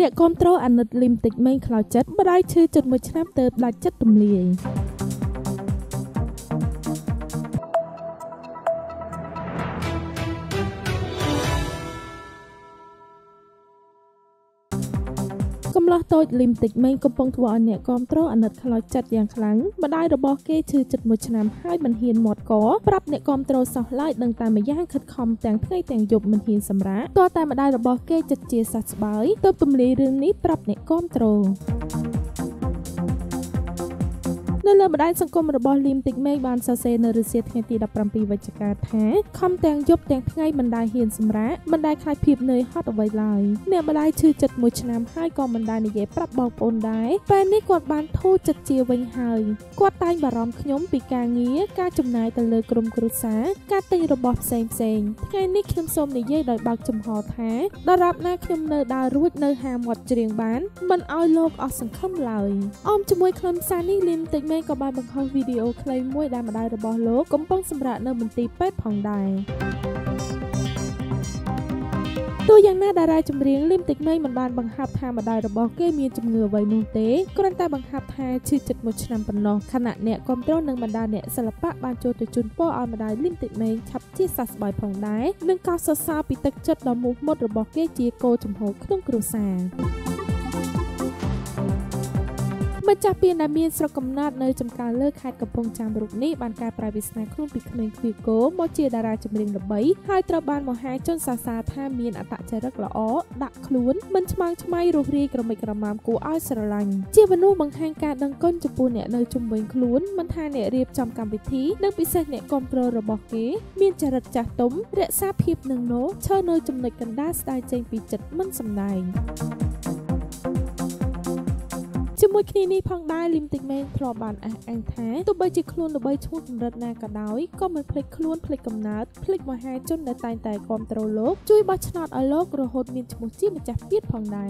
เด็กคอนโทรลอันนัดลิมติกไม่คลายจัดไม่ได้ชื่อจุดมือชนะเติบลายจัดตุ่มเลียกำลังโตลิมติกไม่กำปองทวอนเนี่ยคอนโทรลอันนัดคลายจัดอย่างครั้งไม่ได้ระบบเกยชื่อจุดมือชนะให้มันเห็นหมดก่อปรับเนี่ยคอนโทรลสองไล่ดังตามมาย่างคัดคอมแต่งเท่แต่งหยบมันเห็นสำระตัวแต่มาได้ระบบเกยจัดเจียสัตว์ใบตัวตุ่มเลียเรื่องนี้ปรับเนี่ยคอนโทรลเรื่องมาได้สังคมระบบลิมติกไม่บานซาเซนหรือเซียที่ตีดับปรำปีวัจกาแท้คำแต่งยบแต่งไงบันไดเฮียนสำระบันไดคลายผิวเนยฮอตเอาไว้ลายเนี่ยมาได้ชื่อจัดมวยชนะให้กองบันไดในเย็บปรับบอกปนได้แฟนนี่กวาดบานโทษจัดเจียวเวงไฮกวาดตายบารอมขยมปีกาเงี้ยการจำนายตะเลกรมกรุษาการตีระบบเซงเซงไงนี่ขยมส้มในเย่ดอยบักจมหอแท้ได้รับหน้าขยมเนยดารุดเนยหามหมดเจียงบ้านมันเอาโลกออกสังคมลายอมจมวยคลำซานี่ลิมติกไม่ก็บานบังคับวิดีโอเคลมมวยได้มาได้ระบอบโลกกำป้องสำระเนินมันตีเป็ดผ่องได้ตัวอย่างหน้าดาราจำเรียงลิมติกไม่มันบานบังคับทามาได้ระบอบเกมีจำเงือไว้นุ่งเตะกรันตาบังคับทาชื่อจัดมดชนำปนนอขณะเนี่ยกอมเต้าหนึ่งบรรดาเนี่ยศิลปะบานโจตุจุนป้ออามาได้ลิมติกไม่ชับที่สัสบอยผ่องได้หนึ่งก้าวซาปิตักจัดดอมุกมดระบอบเกจีโกจมโหเครื่องกรุษามันจะเปลี่ยนอาเมียนสระกำนัดในจำการเลิกขาดกับพงจามรุกนี้บานการปลายวิสนาครุ่นปีขมิ้นคุยโก้โมเจดาราจำเรียงดับใบไฮตราบานมอหายจนซาซาท่าเมียนอัตเจรักละอ้อดักคลุ้นมันชมังชมัยรูปรีกระมัยกระมามกูอ้อยสระลังเจียบนูบังแห่งการดังก้นจปูเนี่ยในจุ่มเวงคลุ้นมันทาเนี่ยเรียบจำกรรมวิธีนักปิเศษเนี่ยกอมโปรระบอกเก๋เมียนจรักจัดต้มเรียซาพีบหนึ่งโนเชิญในจำเนยกันด้าสไตล์เจงปีจัดมันสำนายจมูกนี้นี่พังได้ลิมติกแมงพลอบานแองแท้ตัวใบจิคลูนตัวใบชูดรัดนากระดอยก็มันพลิกคลูนพลิกกำนัดพลิกมาหายจนได้ตายแต่ความตรโลกจุยบัชนาดอโลกระหดมีจมูกจี้มันจะเปียดพังได้